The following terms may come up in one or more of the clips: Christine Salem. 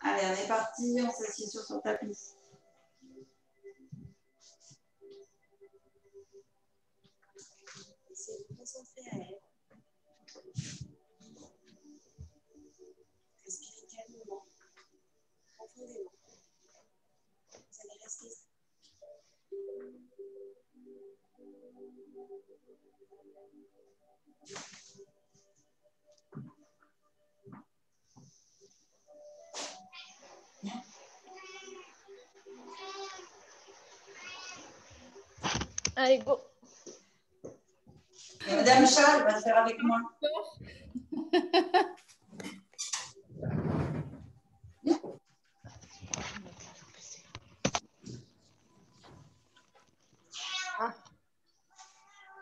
Allez, on est parti, on s'assied sur son tapis. Allez, go. Madame Charles va faire avec moi.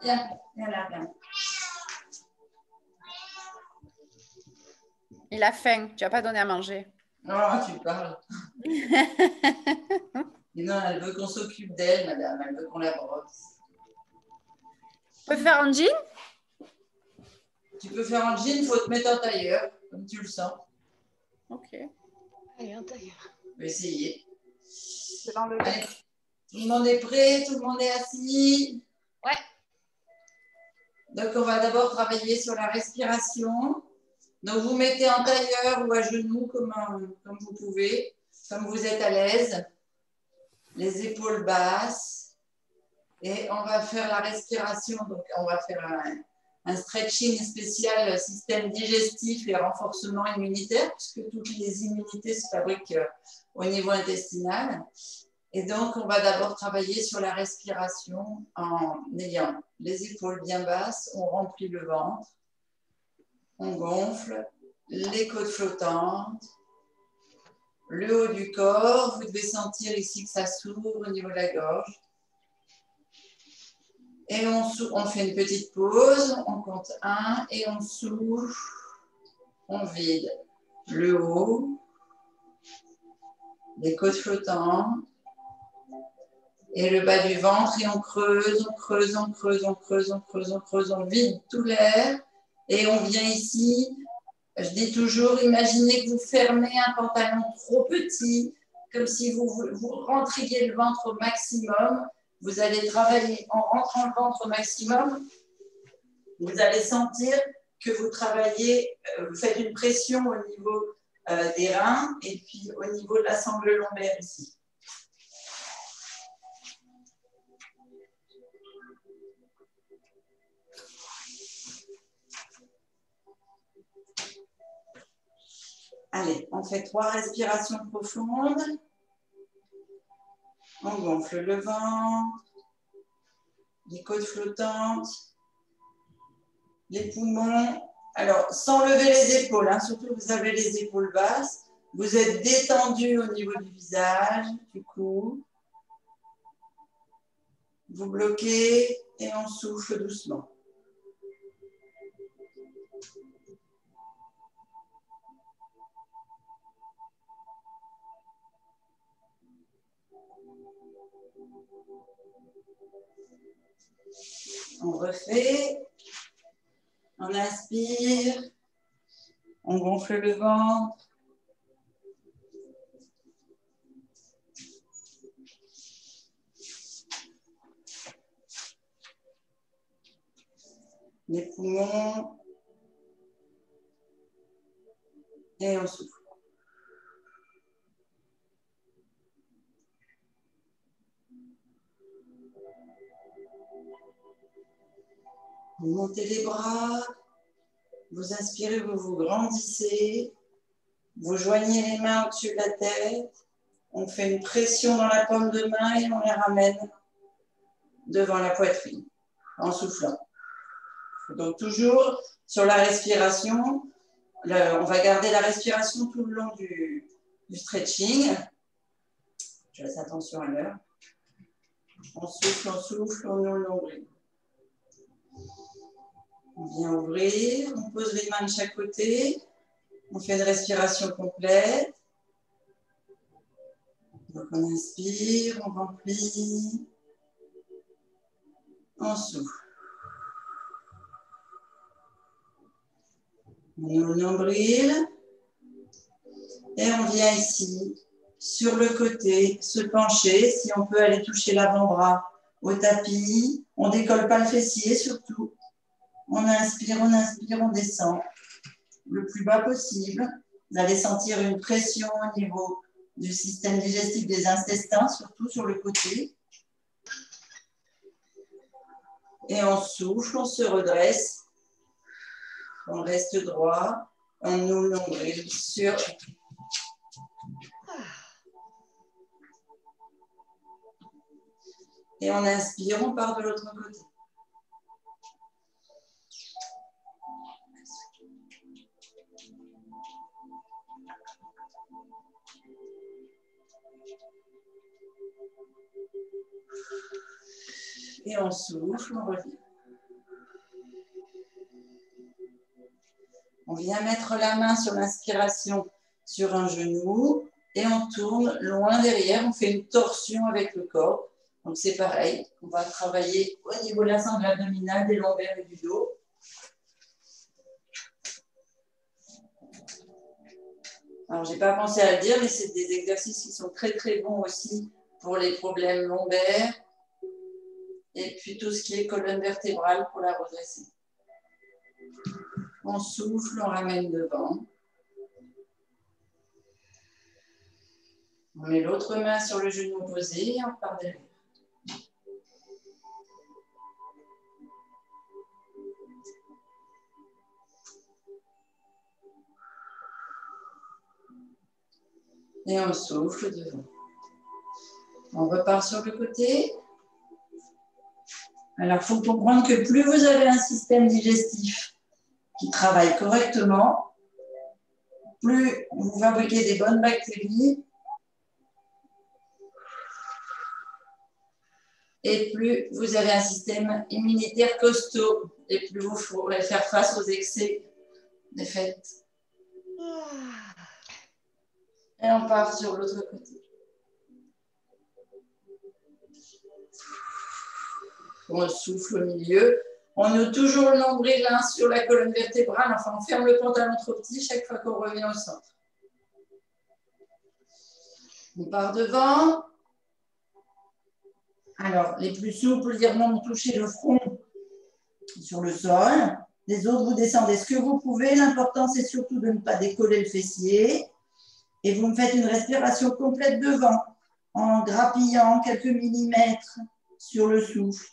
Viens, viens là, viens. Il a faim, tu n'as pas donné à manger. Non, tu parles. Non, elle veut qu'on s'occupe d'elle, madame. Elle veut qu'on la brosse. Tu peux faire un jean? Tu peux faire un jean, il faut te mettre en tailleur, comme tu le sens. Ok. Allez, en tailleur. On va essayer. Allez, tout le monde est prêt, tout le monde est assis. Ouais. Donc, on va d'abord travailler sur la respiration. Donc, vous mettez en tailleur ou à genoux, comme vous pouvez, comme vous êtes à l'aise. Les épaules basses. Et on va faire la respiration. Donc, on va faire un stretching spécial système digestif et renforcement immunitaire, puisque toutes les immunités se fabriquent au niveau intestinal. Et donc, on va d'abord travailler sur la respiration en ayant les épaules bien basses, on remplit le ventre, on gonfle, les côtes flottantes, le haut du corps. Vous devez sentir ici que ça s'ouvre au niveau de la gorge. Et on fait une petite pause, on compte 1 et on souffle, on vide le haut, les côtes flottantes, et le bas du ventre, et on creuse, on creuse, on creuse, on creuse, on creuse, on creuse, on vide tout l'air, et on vient ici. Je dis toujours, imaginez que vous fermez un pantalon trop petit, comme si vous rentriez le ventre au maximum. Vous allez travailler en rentrant le ventre au maximum. Vous allez sentir que vous travaillez, vous faites une pression au niveau des reins, et puis au niveau de la sangle lombaire ici. Allez, on fait 3 respirations profondes. On gonfle le ventre, les côtes flottantes, les poumons. Alors, sans lever les épaules, hein, surtout vous avez les épaules basses. Vous êtes détendu au niveau du visage, du cou. Vous bloquez et on souffle doucement. On refait, on inspire, on gonfle le ventre, les poumons, et on souffle. Vous montez les bras, vous inspirez, vous grandissez, vous joignez les mains au-dessus de la tête, on fait une pression dans la paume de main et on les ramène devant la poitrine en soufflant. Donc toujours sur la respiration, on va garder la respiration tout le long du stretching. Je laisse attention à l'heure. On souffle, on ouvre. On vient ouvrir, on pose les mains de chaque côté, on fait une respiration complète. Donc on inspire, on remplit, on souffle. On ouvre le nombril, et on vient ici, sur le côté, se pencher, si on peut aller toucher l'avant-bras au tapis, on décolle pas le fessier surtout, on inspire, on descend le plus bas possible, vous allez sentir une pression au niveau du système digestif des intestins, surtout sur le côté, et on souffle, on se redresse, on reste droit, on nous lombril sur... Et on inspire, on part de l'autre côté. Et on souffle, on revient. On vient mettre la main sur l'inspiration sur un genou et on tourne loin derrière. On fait une torsion avec le corps. Donc c'est pareil, on va travailler au niveau de la sangle abdominale, des lombaires et du dos. Alors j'ai pas pensé à le dire, mais c'est des exercices qui sont très très bons aussi pour les problèmes lombaires et puis tout ce qui est colonne vertébrale pour la redresser. On souffle, on ramène devant. On met l'autre main sur le genou posé et on part derrière. Et on souffle devant. On repart sur le côté. Alors, il faut comprendre que plus vous avez un système digestif qui travaille correctement, plus vous fabriquez des bonnes bactéries et plus vous avez un système immunitaire costaud et plus vous pourrez faire face aux excès des fêtes. Et on part sur l'autre côté. On souffle au milieu. On noue toujours le nombril sur la colonne vertébrale. Enfin, on ferme le pantalon trop petit chaque fois qu'on revient au centre. On part devant. Alors, les plus souples virements vont toucher le front sur le sol. Les autres, vous descendez ce que vous pouvez. L'important, c'est surtout de ne pas décoller le fessier. Et vous me faites une respiration complète devant, en grappillant quelques millimètres sur le souffle.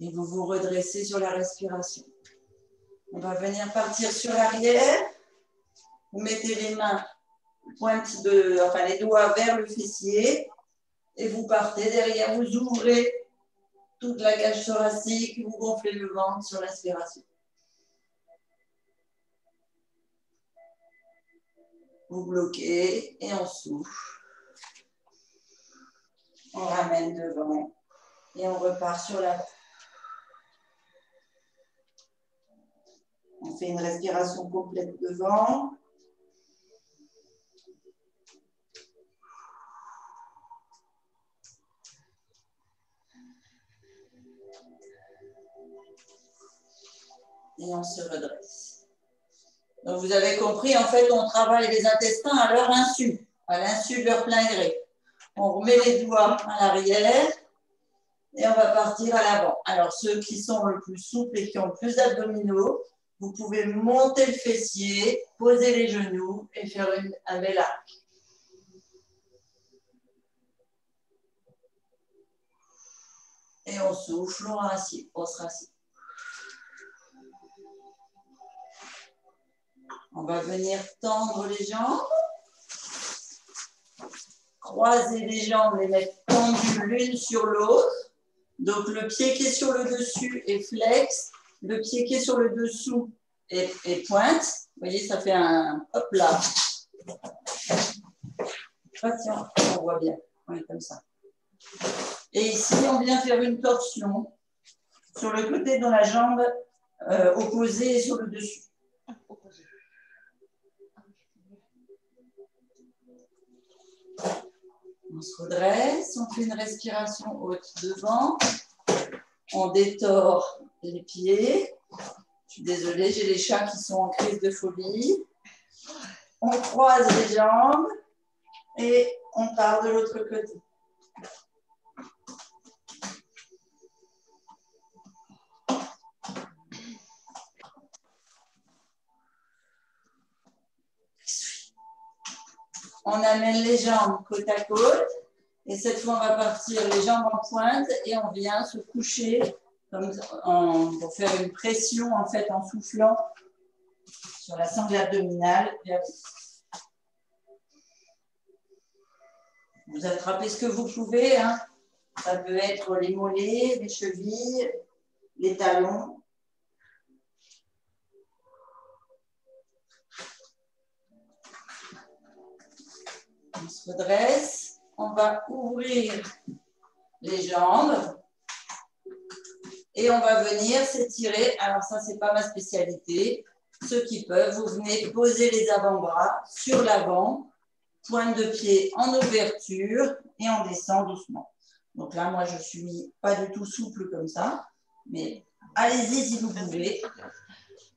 Et vous vous redressez sur la respiration. On va venir partir sur l'arrière. Vous mettez les mains, les doigts vers le fessier. Et vous partez derrière, vous ouvrez toute la cage thoracique, vous gonflez le ventre sur l'inspiration. Vous bloquez et on souffle. On ramène devant et on repart sur la tête. On fait une respiration complète devant. Et on se redresse. Donc, vous avez compris, en fait, on travaille les intestins à leur insu, à l'insu de leur plein gré. On remet les doigts à l'arrière et on va partir à l'avant. Alors, ceux qui sont le plus souples et qui ont le plus d'abdominaux, vous pouvez monter le fessier, poser les genoux et faire un bel arc. Et on souffle, on se rassit. On va venir tendre les jambes, croiser les jambes, les mettre tendues l'une sur l'autre. Donc le pied qui est sur le dessus est flex, le pied qui est sur le dessous est pointe. Vous voyez, ça fait un hop là. Patient, on voit bien, on est comme ça. Et ici, on vient faire une torsion sur le côté dont la jambe opposée est sur le dessus. On se redresse, on fait une respiration haute devant, on détord les pieds. Je suis désolée, j'ai les chats qui sont en crise de folie. On croise les jambes et on part de l'autre côté. On amène les jambes côte à côte et cette fois on va partir les jambes en pointe et on vient se coucher comme pour faire une pression en fait en soufflant sur la sangle abdominale. Vous attrapez ce que vous pouvez, hein. Ça peut être les mollets, les chevilles, les talons. On se redresse, on va ouvrir les jambes et on va venir s'étirer. Alors ça, c'est pas ma spécialité. Ceux qui peuvent, vous venez poser les avant-bras sur l'avant, pointe de pied en ouverture et on descend doucement. Donc là, moi, je suis pas du tout souple comme ça, mais allez-y si vous pouvez.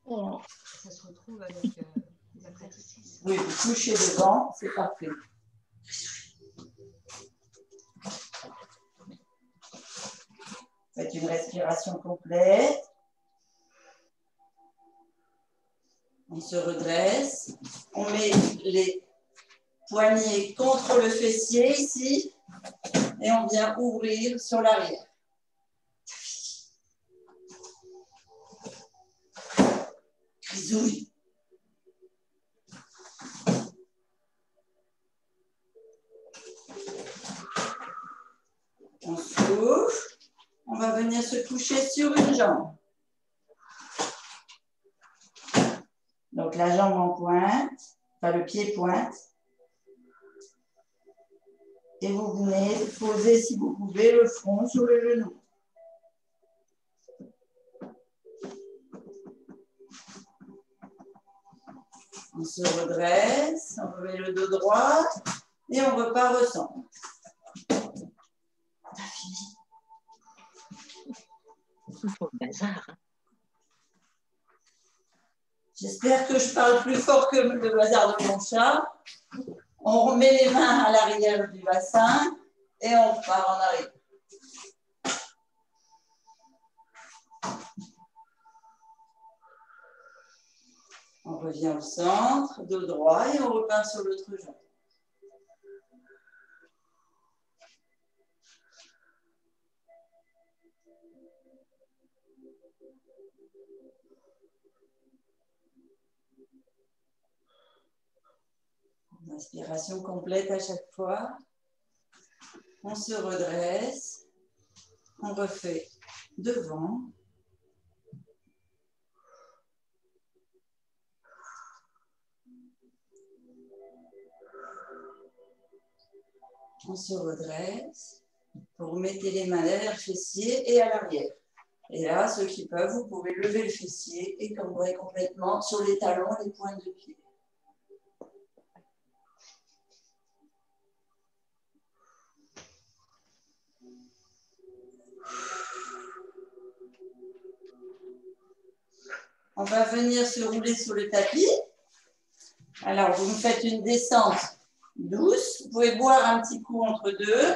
Ça se retrouve avec les exercices. Oui, vous couchez devant, c'est parfait. Faites une respiration complète. On se redresse. On met les poignets contre le fessier ici. Et on vient ouvrir sur l'arrière. Grisouille. On souffle. On va venir se coucher sur une jambe. Donc la jambe en pointe, enfin le pied pointe. Et vous venez poser, si vous pouvez, le front sur le genou. On se redresse, on remet le dos droit et on repart au centre. J'espère que je parle plus fort que le bazar de mon chat. On remet les mains à l'arrière du bassin et on repart en arrière. On revient au centre, dos droit et on repart sur l'autre jambe. Inspiration complète à chaque fois. On se redresse. On refait devant. On se redresse. Vous remettez les mains derrière le fessier et à l'arrière. Et là, ceux qui peuvent, vous pouvez lever le fessier et cambrer complètement sur les talons, les pointes de pied. On va venir se rouler sur le tapis. Alors, vous me faites une descente douce. Vous pouvez boire un petit coup entre deux.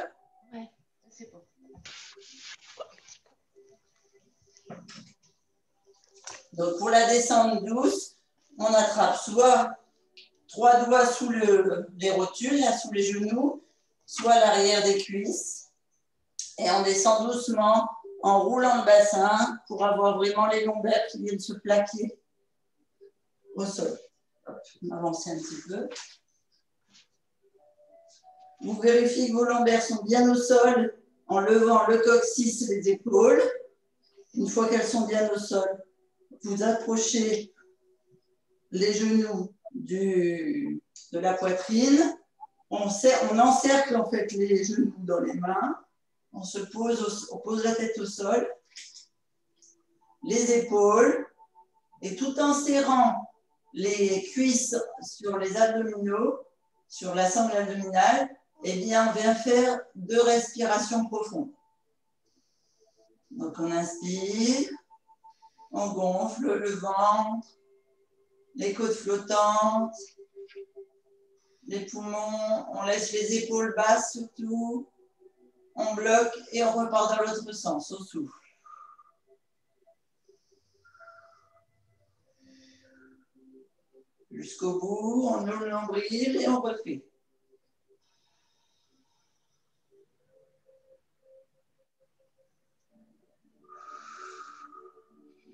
Oui, c'est bon. Donc, pour la descente douce, on attrape soit trois doigts sous les rotules, là, sous les genoux, soit l'arrière des cuisses. Et on descend doucement en roulant le bassin pour avoir vraiment les lombaires qui viennent se plaquer au sol. Hop, on avance un petit peu. Vous vérifiez que vos lombaires sont bien au sol en levant le coccyx et les épaules. Une fois qu'elles sont bien au sol, vous approchez les genoux de la poitrine. On encercle en fait les genoux dans les mains. On se pose, on pose la tête au sol, les épaules, et tout en serrant les cuisses sur les abdominaux, sur la sangle abdominale, eh bien, on vient faire deux respirations profondes. Donc on inspire, on gonfle le ventre, les côtes flottantes, les poumons, on laisse les épaules basses surtout, on bloque et on repart dans l'autre sens, au souffle. Jusqu'au bout, on ouvre le nombril et on refait.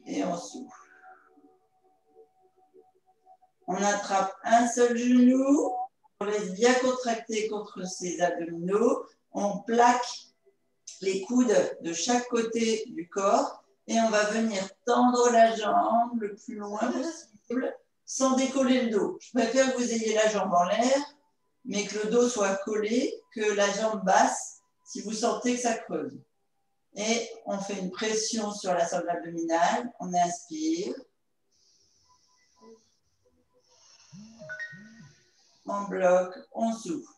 Et on souffle. On attrape un seul genou, on laisse bien contracter contre ses abdominaux, on plaque les coudes de chaque côté du corps et on va venir tendre la jambe le plus loin possible sans décoller le dos. Je préfère que vous ayez la jambe en l'air, mais que le dos soit collé, que la jambe basse, si vous sentez que ça creuse. Et on fait une pression sur la sangle abdominale, on inspire, on bloque, on souffle.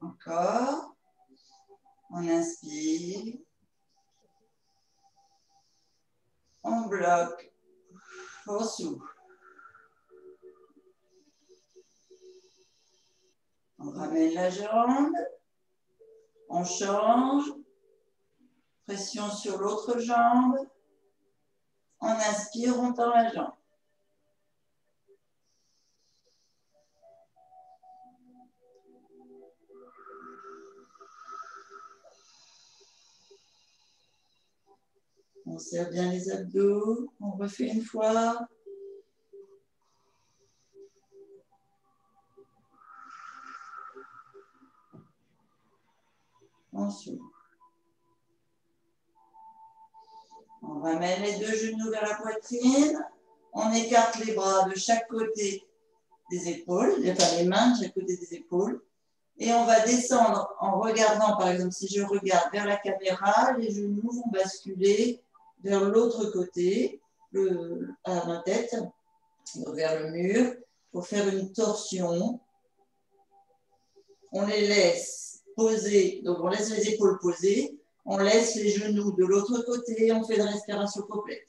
Encore, on inspire, on bloque, on souffle. On ramène la jambe, on change, pression sur l'autre jambe, on inspire, on tend la jambe. On serre bien les abdos, on refait une fois. On souffle. On ramène les deux genoux vers la poitrine. On écarte les bras de chaque côté des épaules, enfin les mains de chaque côté des épaules. Et on va descendre en regardant, par exemple, si je regarde vers la caméra, les genoux vont basculer vers l'autre côté, à ma tête, vers le mur, pour faire une torsion. On les laisse poser, donc on laisse les épaules posées, on laisse les genoux de l'autre côté, on fait de la respiration complète.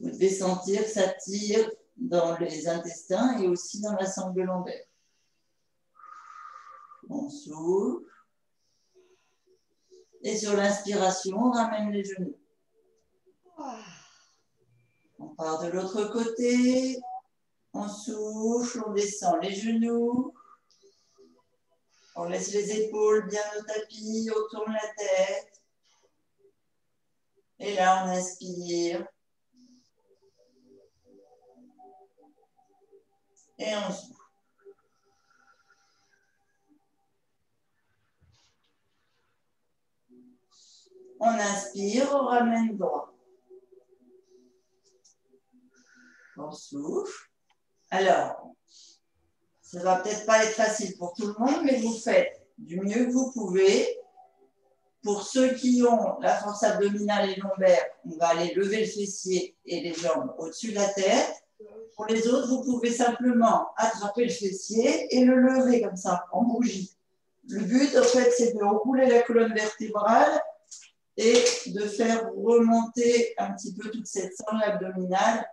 Vous devez sentir que ça tire dans les intestins et aussi dans la sangle lombaire. On souffle. Et sur l'inspiration, on ramène les genoux. On part de l'autre côté. On souffle, on descend les genoux. On laisse les épaules bien au tapis, on tourne la tête. Et là, on inspire. Et on souffle. On inspire, on ramène droit. On souffle. Alors, ça ne va peut-être pas être facile pour tout le monde, mais vous faites du mieux que vous pouvez. Pour ceux qui ont la force abdominale et lombaire, on va aller lever le fessier et les jambes au-dessus de la tête. Pour les autres, vous pouvez simplement attraper le fessier et le lever comme ça, en bougie. Le but, en fait, c'est de rouler la colonne vertébrale et de faire remonter un petit peu toute cette sangle abdominale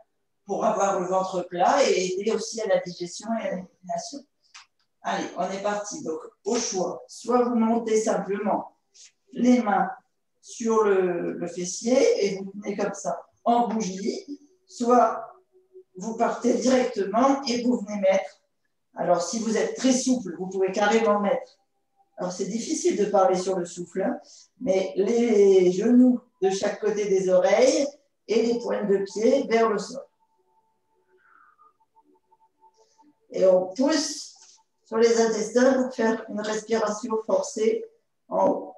pour avoir le ventre plat et aider aussi à la digestion et à l'élimination. Allez, on est parti. Donc, au choix, soit vous montez simplement les mains sur le fessier et vous tenez comme ça en bougie, soit vous partez directement et vous venez mettre. Alors, si vous êtes très souple, vous pouvez carrément mettre. Alors, c'est difficile de parler sur le souffle, hein, mais les genoux de chaque côté des oreilles et les pointes de pied vers le sol. Et on pousse sur les intestins pour faire une respiration forcée en haut.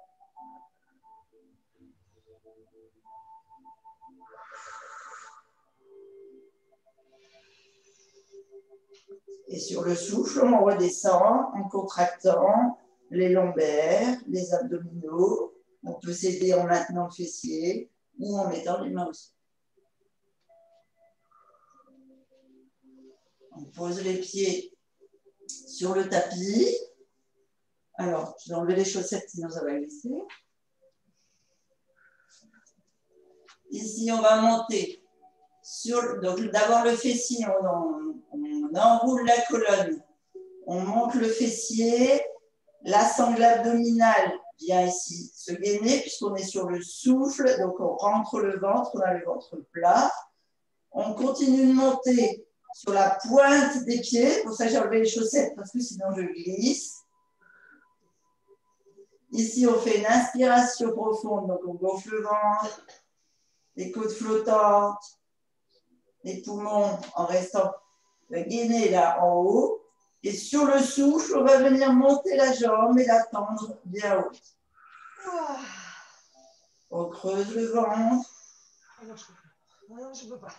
Et sur le souffle, on redescend en contractant les lombaires, les abdominaux. On peut s'aider en maintenant le fessier ou en mettant les mains aussi. On pose les pieds sur le tapis. Alors, je vais enlever les chaussettes, sinon ça va glisser. Ici, on va monter. Donc, d'abord le fessier, on enroule la colonne. On monte le fessier. La sangle abdominale vient ici se gainer, puisqu'on est sur le souffle. Donc, on rentre le ventre, on a le ventre plat. On continue de monter sur la pointe des pieds. Pour ça, j'ai enlevé les chaussettes, parce que sinon, je glisse. Ici, on fait une inspiration profonde. Donc, on gonfle le ventre, les côtes flottantes, les poumons en restant gainés là en haut. Et sur le souffle, on va venir monter la jambe et la tendre bien haut. On creuse le ventre. Non, je ne peux pas.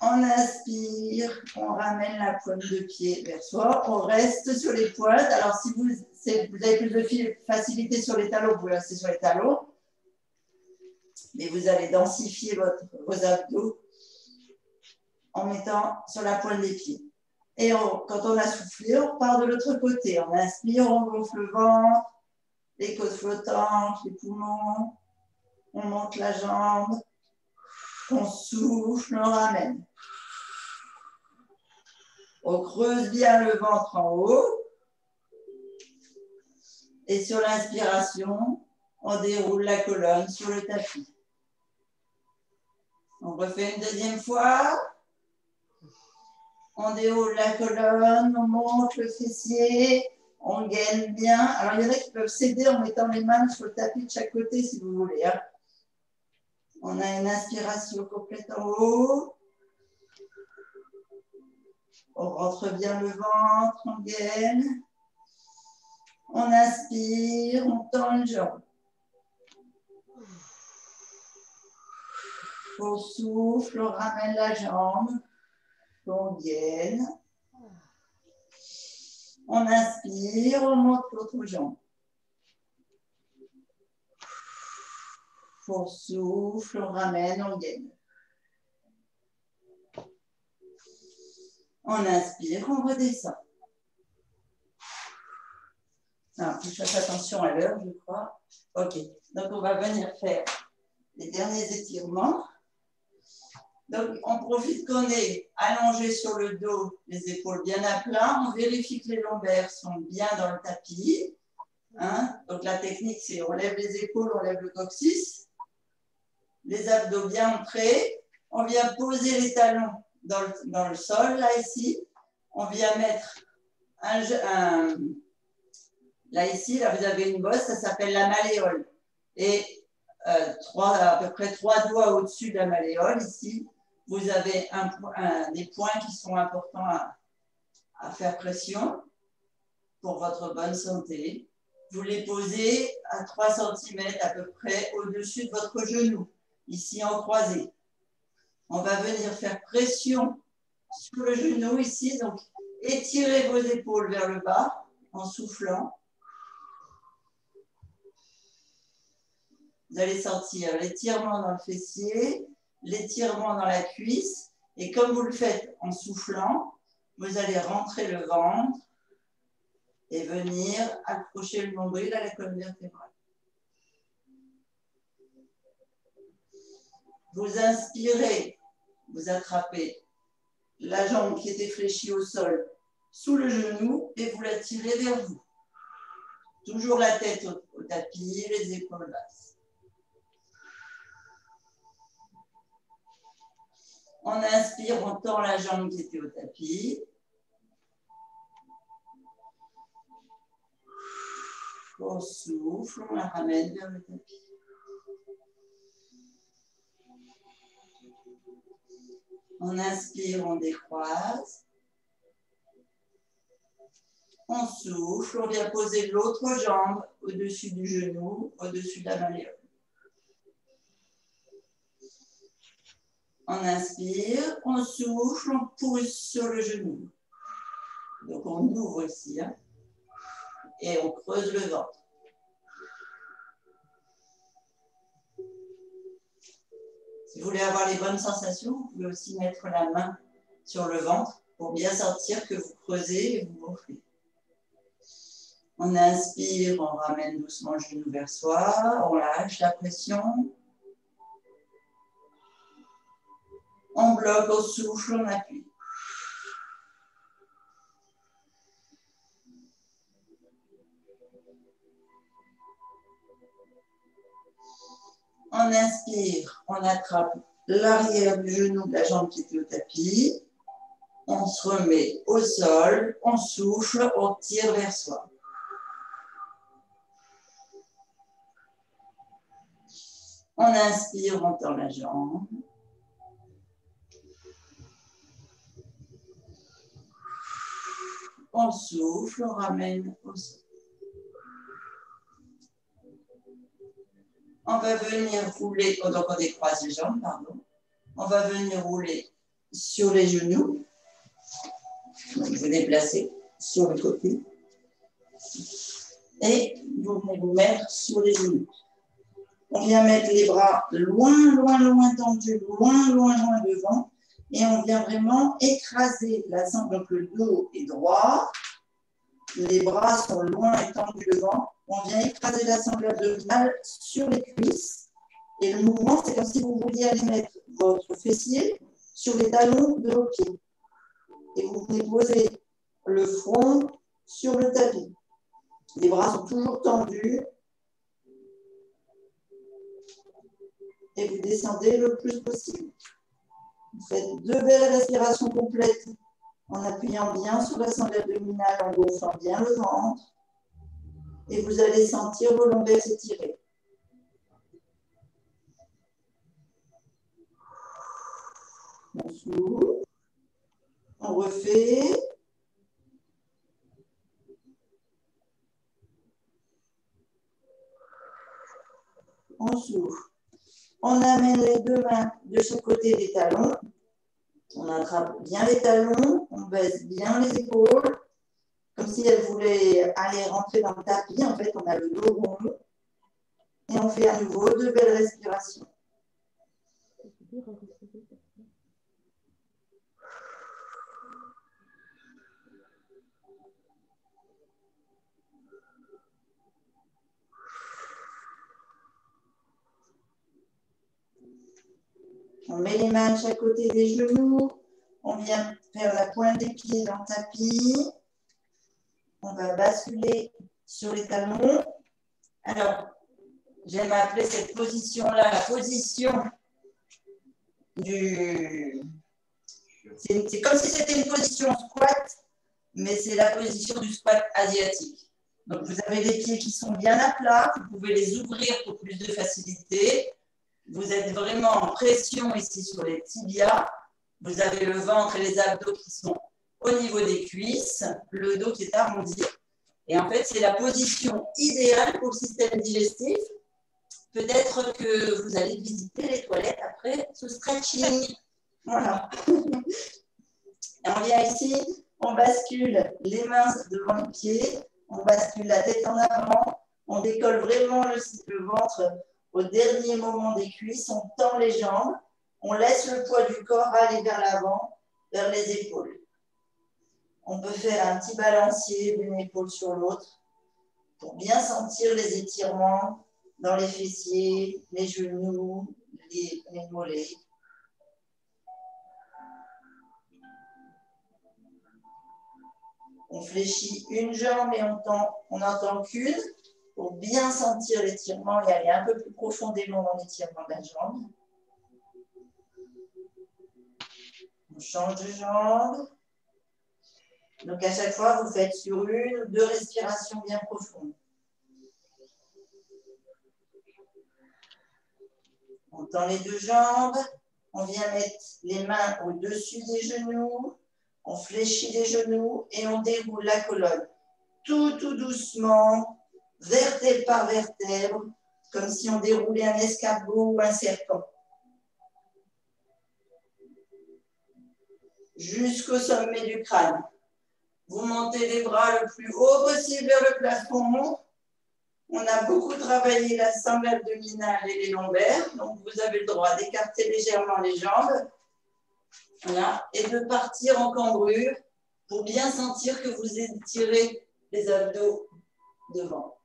On inspire, on ramène la pointe de pied vers soi, on reste sur les pointes. Alors, si vous avez plus de facilité sur les talons, vous restez sur les talons. Mais vous allez densifier vos abdos en mettant sur la pointe des pieds. Et quand on a soufflé, on part de l'autre côté. On inspire, on gonfle le ventre, les côtes flottantes, les poumons. On monte la jambe, on souffle, on ramène. On creuse bien le ventre en haut. Et sur l'inspiration, on déroule la colonne sur le tapis. On refait une deuxième fois. On déroule la colonne, on monte le fessier, on gaine bien. Alors, il y en a qui peuvent s'aider en mettant les mains sur le tapis de chaque côté, si vous voulez. Hein. On a une inspiration complète en haut. On rentre bien le ventre, on gaine. On inspire, on tend une jambe. On souffle, on ramène la jambe. On gaine. On inspire, on monte l'autre jambe. On souffle, on ramène, on gaine. On inspire, on redescend. Alors, je fasse attention à l'heure, je crois. Ok, donc on va venir faire les derniers étirements. Donc, on profite qu'on est allongé sur le dos, les épaules bien à plat. On vérifie que les lombaires sont bien dans le tapis. Hein? Donc, la technique, c'est on lève les épaules, on lève le coccyx. Les abdos bien entrés. On vient poser les talons dans le sol, là, ici. On vient mettre là, ici, là, vous avez une bosse, ça s'appelle la malléole. Et à peu près 3 doigts au-dessus de la malléole, ici. Vous avez des points qui sont importants à faire pression pour votre bonne santé. Vous les posez à 3 cm à peu près au-dessus de votre genou, ici en croisé. On va venir faire pression sur le genou ici, donc étirez vos épaules vers le bas en soufflant. Vous allez sentir l'étirement dans le fessier, l'étirement dans la cuisse. Et comme vous le faites en soufflant, vous allez rentrer le ventre et venir accrocher le nombril à la colonne vertébrale. Vous inspirez, vous attrapez la jambe qui était fléchie au sol sous le genou et vous la tirez vers vous. Toujours la tête au tapis, les épaules basses. On inspire, on tend la jambe qui était au tapis. On souffle, on la ramène vers le tapis. On inspire, on décroise. On souffle, on vient poser l'autre jambe au-dessus du genou, au-dessus de la malléole. On inspire, on souffle, on pousse sur le genou. Donc, on ouvre ici. Hein, et on creuse le ventre. Si vous voulez avoir les bonnes sensations, vous pouvez aussi mettre la main sur le ventre pour bien sentir que vous creusez et vous gonflez. On inspire, on ramène doucement le genou vers soi, on lâche la pression. On bloque au souffle, on appuie. On inspire, on attrape l'arrière du genou de la jambe qui était au tapis. On se remet au sol, on souffle, on tire vers soi. On inspire, on tend la jambe. On souffle, on ramène au sol. On va venir rouler, donc on décroise les jambes, pardon. On va venir rouler sur les genoux. Donc vous déplacez sur le côté. Et vous venez vous mettre sur les genoux. On vient mettre les bras loin, loin, loin tendus, loin, loin, loin devant. Et on vient vraiment écraser la jambe. Donc le dos est droit. Les bras sont loin et tendus devant. On vient écraser l'assemblée abdominale sur les cuisses. Et le mouvement, c'est comme si vous vouliez aller mettre votre fessier sur les talons de vos pieds. Et vous venez poser le front sur le tapis. Les bras sont toujours tendus. Et vous descendez le plus possible. Vous faites deux belles respirations complètes en appuyant bien sur l'assemblée abdominale, en gonflant bien le ventre. Et vous allez sentir vos lombaires s'étirer. On souffle. On refait. On souffle. On amène les deux mains de chaque côté des talons. On attrape bien les talons. On baisse bien les épaules. Comme si elle voulait aller rentrer dans le tapis. En fait, on a le dos rond. Et on fait à nouveau deux belles respirations. On met les mains à chaque côté des genoux. On vient faire la pointe des pieds dans le tapis. On va basculer sur les talons. Alors, j'aime appeler cette position-là la position du... C'est comme si c'était une position squat, mais c'est la position du squat asiatique. Donc, vous avez les pieds qui sont bien à plat. Vous pouvez les ouvrir pour plus de facilité. Vous êtes vraiment en pression ici sur les tibias. Vous avez le ventre et les abdos qui sont au niveau des cuisses, le dos qui est arrondi. Et en fait, c'est la position idéale pour le système digestif. Peut-être que vous allez visiter les toilettes après ce stretching. Voilà. Et on vient ici, on bascule les mains devant les pieds, on bascule la tête en avant, on décolle vraiment le ventre au dernier moment des cuisses, on tend les jambes, on laisse le poids du corps aller vers l'avant, vers les épaules. On peut faire un petit balancier d'une épaule sur l'autre pour bien sentir les étirements dans les fessiers, les genoux, les mollets. On fléchit une jambe et on n'entend qu'une pour bien sentir l'étirement et aller un peu plus profondément dans l'étirement de la jambe. On change de jambe. Donc, à chaque fois, vous faites sur une ou deux respirations bien profondes. On tend les deux jambes. On vient mettre les mains au-dessus des genoux. On fléchit les genoux et on déroule la colonne. Tout doucement, vertèbre par vertèbre, comme si on déroulait un escargot ou un serpent. Jusqu'au sommet du crâne. Vous montez les bras le plus haut possible vers le plafond. On a beaucoup travaillé l'assemblée abdominale et les lombaires. Donc, vous avez le droit d'écarter légèrement les jambes. Voilà. Et de partir en cambrure pour bien sentir que vous étirez les abdos devant.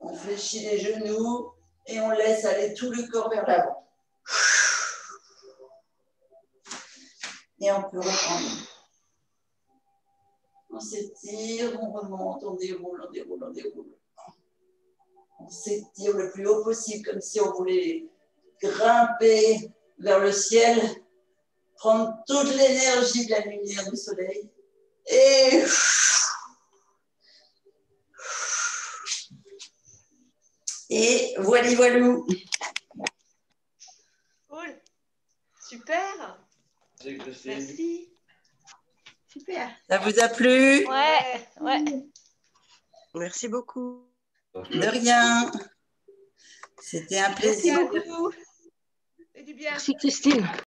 On fléchit les genoux et on laisse aller tout le corps vers l'avant. Et on peut reprendre. On s'étire, on remonte, on déroule, on déroule, on déroule. On s'étire le plus haut possible, comme si on voulait grimper vers le ciel, prendre toute l'énergie de la lumière du soleil et voili voilou. Cool, super. Merci. Super. Ça vous a plu? Ouais, ouais. Merci beaucoup. De rien. C'était un plaisir. Merci beaucoup. Et du bien. Merci Christine.